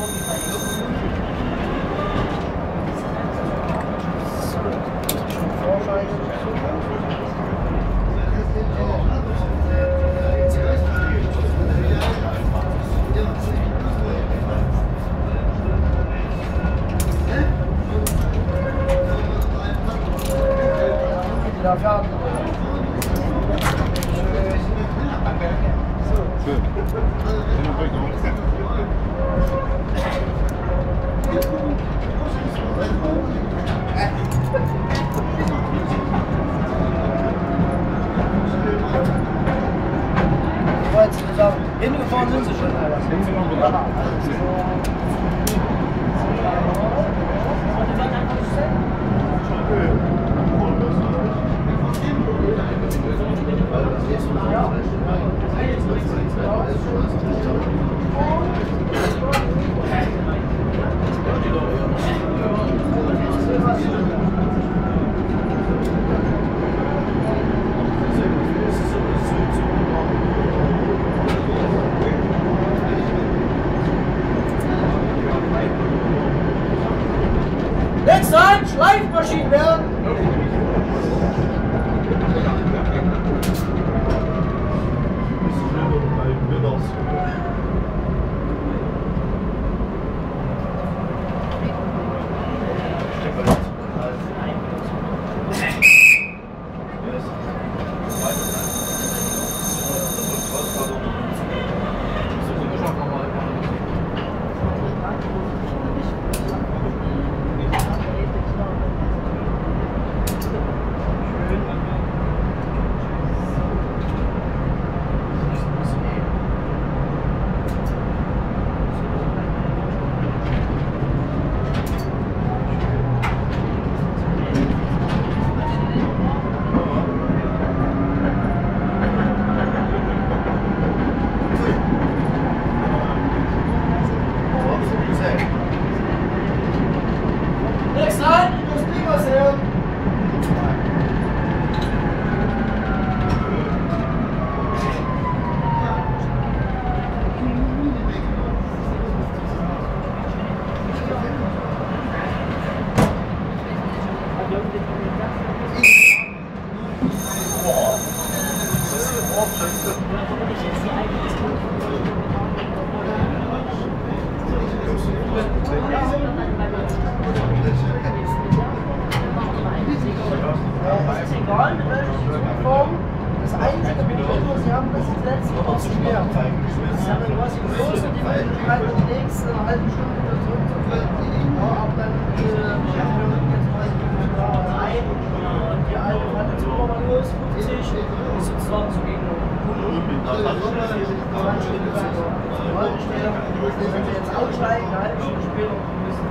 Ich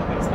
schmeckt es nicht.